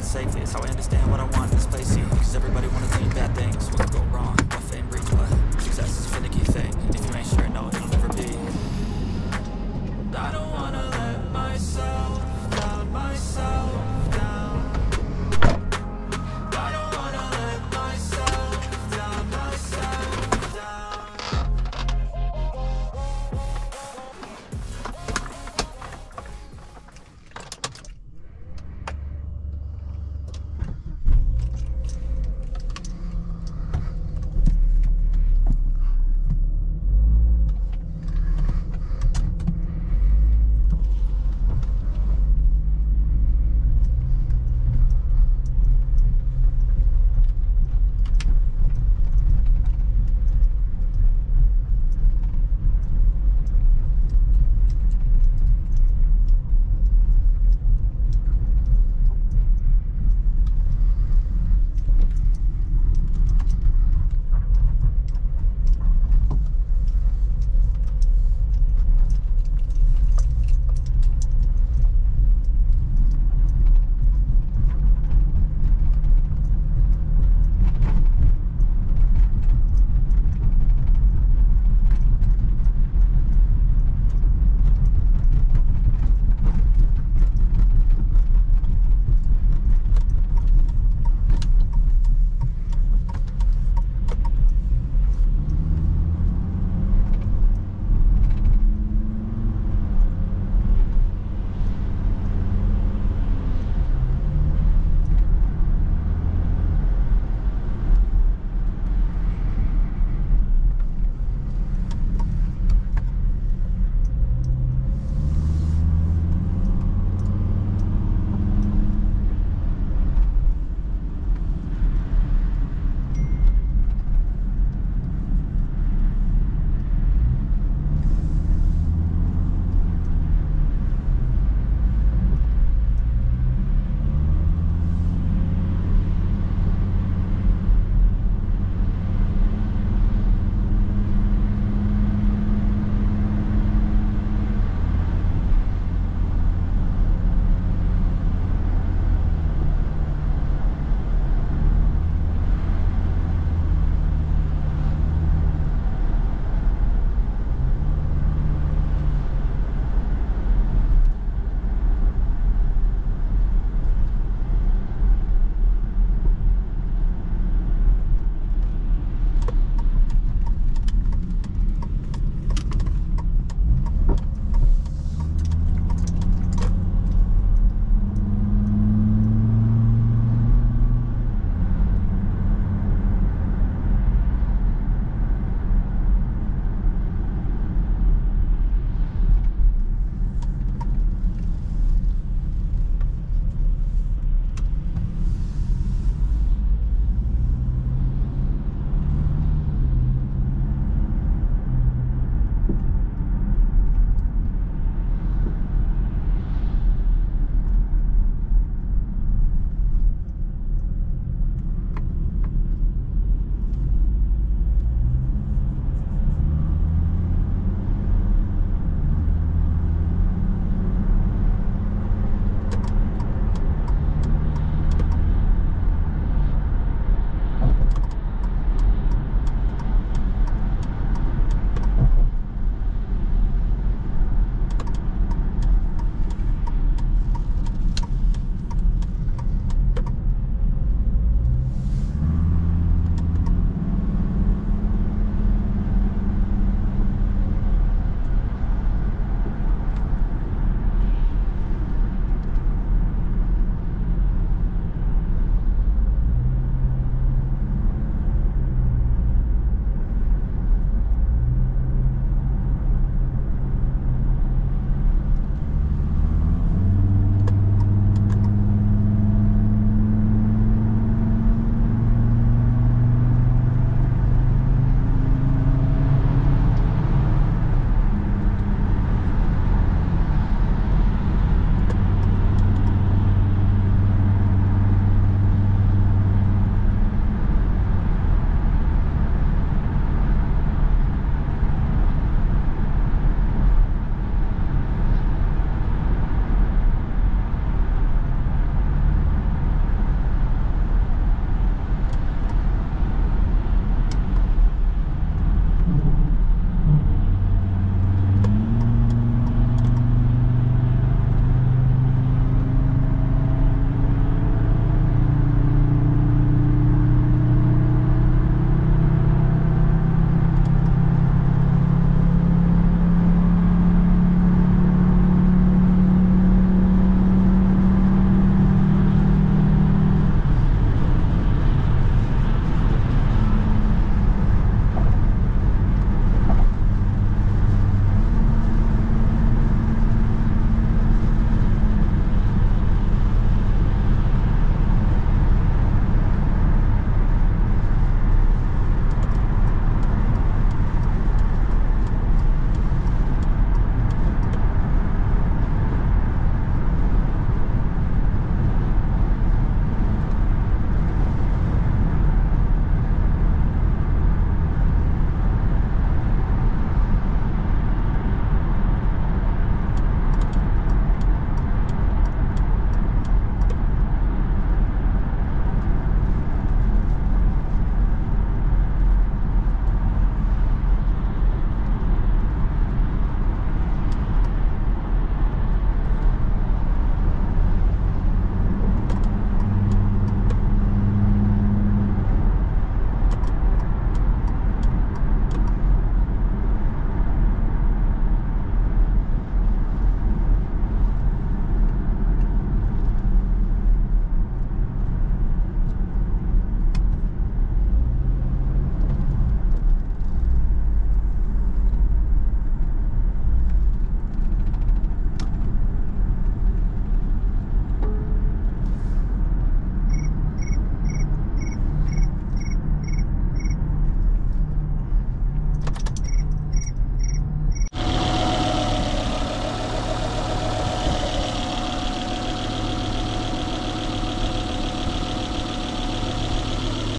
Safely, it's how I understand what I want in this place. See, because everybody wanna do bad things, what could go wrong?